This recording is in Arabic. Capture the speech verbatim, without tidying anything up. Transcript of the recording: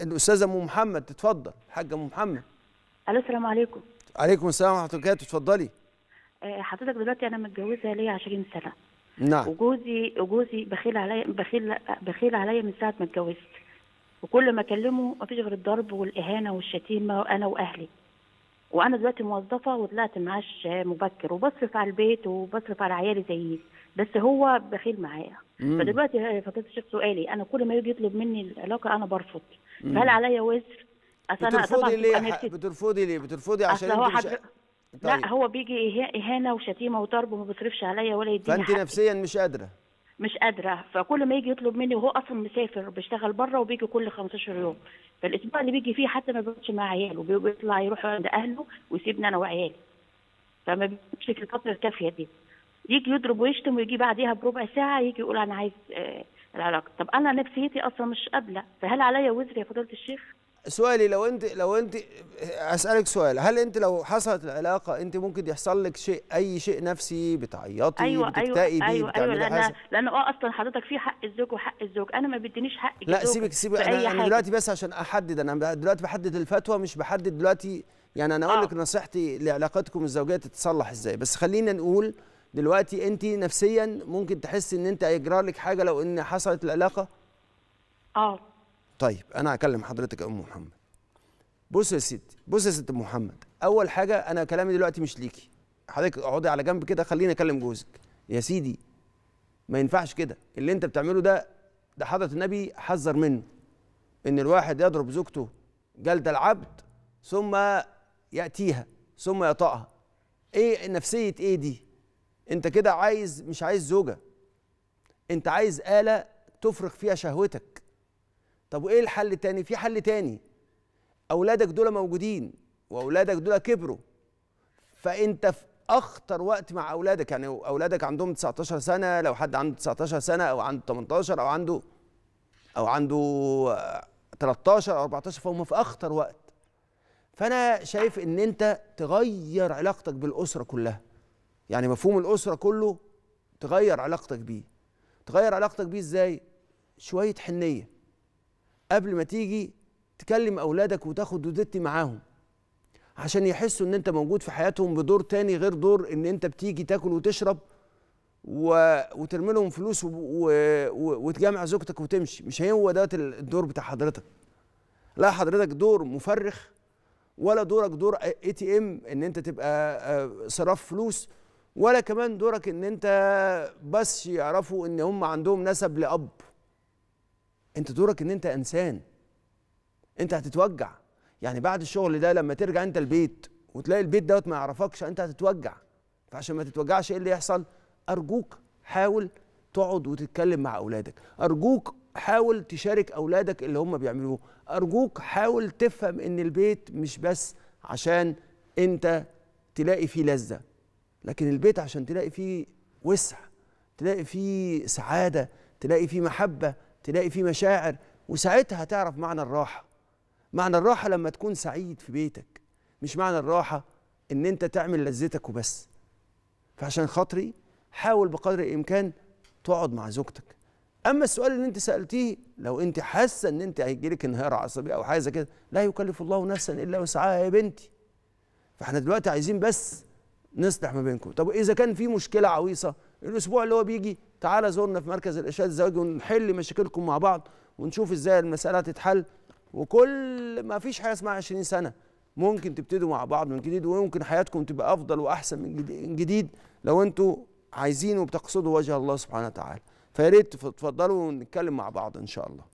الاستاذه ام محمد تتفضل. الحاجه ام محمد. الو السلام عليكم. عليكم السلام ورحمه الله وبركاته. اتفضلي. حضرتك دلوقتي انا متجوزه ليا عشرين سنه. نعم. وجوزي وجوزي بخيل عليا بخيل بخيل عليا من ساعه ما اتجوزت، وكل ما اكلمه مفيش غير الضرب والاهانه والشتيمه انا واهلي. وانا دلوقتي موظفه وطلعت معاش مبكر وبصرف على البيت وبصرف على عيالي زيي، بس هو بخيل معايا. فدلوقتي فضلت الشيخ سؤالي، انا كل ما يجي يطلب مني العلاقه انا برفض، فهل عليا وزر؟ بترفضي ليه؟ بترفضي ليه؟ بترفضي عشان هو مش... طيب. لا هو بيجي اهانه وشتيمه وضرب وما بيصرفش عليا ولا يديني حاجه، فانت نفسيا مش قادره مش قادره فكل ما يجي يطلب مني، وهو اصلا مسافر بيشتغل بره وبيجي كل خمستاشر يوم، فالاسبوع اللي بيجي فيه حتى ما بيقعدش مع عياله، بيطلع يروح عند اهله ويسيبني انا وعيالي، فما بيجيش الفتره الكافيه دي. يجي يضرب ويشتم ويجي بعديها بربع ساعه يجي يقول انا عايز آه العلاقه. طب انا نفسيتي اصلا مش قابله، فهل عليا وزر يا فضيله الشيخ؟ سؤالي لو انت لو انت اسالك سؤال، هل انت لو حصلت العلاقه انت ممكن يحصل لك شيء، اي شيء نفسي، بتعيطي؟ أيوة بتكتئبي؟ أيوة بتعملي؟ ايوه ايوه لان اه اصلا حضرتك في حق الزوج وحق الزوج، انا ما بدينيش حق الزوج. لا سيبك سيبك انا, أنا دلوقتي بس عشان احدد، انا دلوقتي بحدد الفتوى مش بحدد دلوقتي، يعني انا اقول لك نصيحتي لعلاقتكم الزوجيه تتصلح ازاي، بس خلينا نقول دلوقتي انت نفسيا ممكن تحسي ان انت هيجرى لك حاجه لو ان حصلت العلاقه؟ اه طيب انا هكلم حضرتك يا ام محمد. بص يا ستي، بص يا ست ام محمد، اول حاجه انا كلامي دلوقتي مش ليكي، حضرتك اقعدي على جنب كده خليني اكلم جوزك. يا سيدي ما ينفعش كده اللي انت بتعمله ده، ده حضره النبي حذر منه، ان الواحد يضرب زوجته جلد العبد ثم ياتيها ثم يطأها. ايه نفسيه ايه دي؟ انت كده عايز، مش عايز زوجه، انت عايز آلة تفرغ فيها شهوتك. طب وايه الحل التاني؟ في حل تاني، اولادك دول موجودين واولادك دول كبروا، فانت في اخطر وقت مع اولادك، يعني اولادك عندهم تسعتاشر سنه، لو حد عنده تسعتاشر سنه او عنده تمنتاشر او عنده او عنده تلتاشر او اربعتاشر، فهم في اخطر وقت. فانا شايف ان انت تغير علاقتك بالاسره كلها، يعني مفهوم الاسره كله تغير علاقتك بيه. تغير علاقتك بيه ازاي؟ شويه حنيه قبل ما تيجي تكلم اولادك وتاخد ودتي معاهم، عشان يحسوا ان انت موجود في حياتهم بدور تاني غير دور ان انت بتيجي تاكل وتشرب و... وترمي لهم فلوس و... و... وتجمع زوجتك وتمشي. مش هو ده الدور بتاع حضرتك. لا حضرتك دور مفرخ، ولا دورك دور اي تي ام ان انت تبقى صراف فلوس، ولا كمان دورك ان انت بس يعرفوا ان هم عندهم نسب لاب. انت دورك ان انت انسان، انت هتتوجع، يعني بعد الشغل ده لما ترجع انت البيت وتلاقي البيت دوت ما يعرفكش انت هتتوجع. فعشان ما تتوجعش ايه اللي يحصل؟ ارجوك حاول تقعد وتتكلم مع اولادك، ارجوك حاول تشارك اولادك اللي هم بيعملوه، ارجوك حاول تفهم ان البيت مش بس عشان انت تلاقي فيه لذة، لكن البيت عشان تلاقي فيه وسع، تلاقي فيه سعادة، تلاقي فيه محبة، تلاقي فيه مشاعر، وساعتها هتعرف معنى الراحة. معنى الراحة لما تكون سعيد في بيتك، مش معنى الراحة ان انت تعمل لذتك وبس. فعشان خاطري حاول بقدر الامكان تقعد مع زوجتك. اما السؤال اللي انت سألتيه، لو انت حاسة ان انت هيجيلك انهيار عصبي او حاجة كده، لا يكلف الله نفسا الا وسعها يا بنتي. فاحنا دلوقتي عايزين بس نصلح ما بينكم. طب اذا كان في مشكلة عويصة الاسبوع اللي هو بيجي تعالى زورنا في مركز الارشاد الزواجي ونحل مشاكلكم مع بعض ونشوف ازاي المساله هتتحل. وكل ما فيش حاجه اسمها عشرين سنه، ممكن تبتدوا مع بعض من جديد، وممكن حياتكم تبقى افضل واحسن من جديد لو انتوا عايزين وبتقصدوا وجه الله سبحانه وتعالى. فيا ريت تفضلوا ونتكلم مع بعض ان شاء الله.